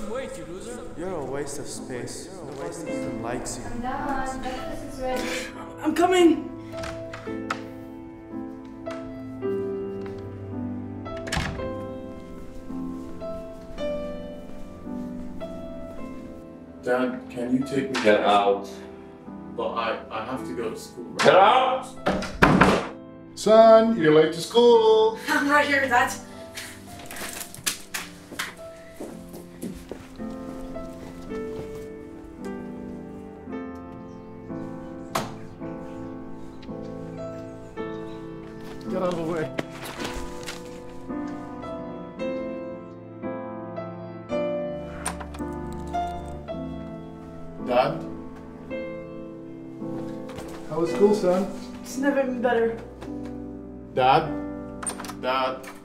some weight, you loser. You're a waste of space. No one even likes you. Come on, breakfast is ready. I'm coming! Dad, can you take me? Get out. But I have to go to school. Right? Get out! Son, you're late to school. I'm right here, Dad. Get out of the way. Dad? How was school, son? It's never been better. Dad? Dad?